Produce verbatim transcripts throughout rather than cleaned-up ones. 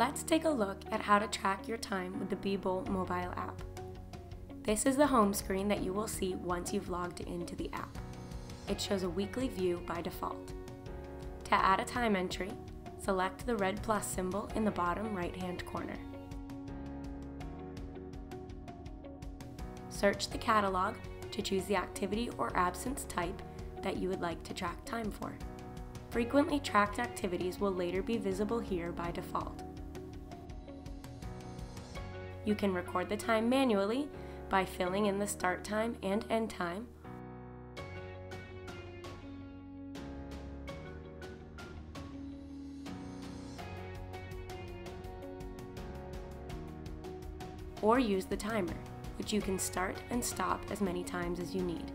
Let's take a look at how to track your time with the Beebole mobile app. This is the home screen that you will see once you've logged into the app. It shows a weekly view by default. To add a time entry, select the red plus symbol in the bottom right-hand corner. Search the catalog to choose the activity or absence type that you would like to track time for. Frequently tracked activities will later be visible here by default. You can record the time manually by filling in the start time and end time, or use the timer, which you can start and stop as many times as you need.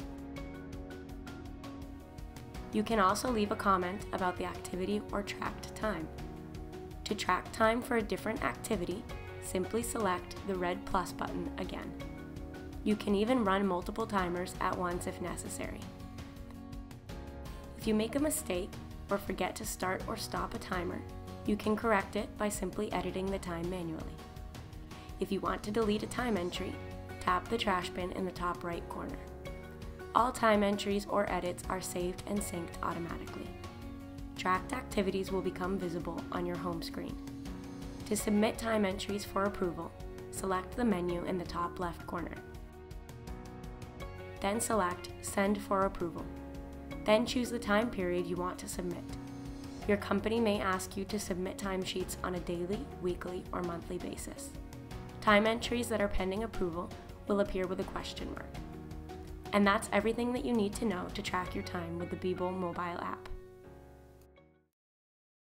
You can also leave a comment about the activity or tracked time. To track time for a different activity, simply select the red plus button again. You can even run multiple timers at once if necessary. If you make a mistake or forget to start or stop a timer, you can correct it by simply editing the time manually. If you want to delete a time entry, tap the trash bin in the top right corner. All time entries or edits are saved and synced automatically. Tracked activities will become visible on your home screen. To submit time entries for approval, select the menu in the top left corner. Then select Send for Approval. Then choose the time period you want to submit. Your company may ask you to submit timesheets on a daily, weekly, or monthly basis. Time entries that are pending approval will appear with a question mark. And that's everything that you need to know to track your time with the Beebole mobile app.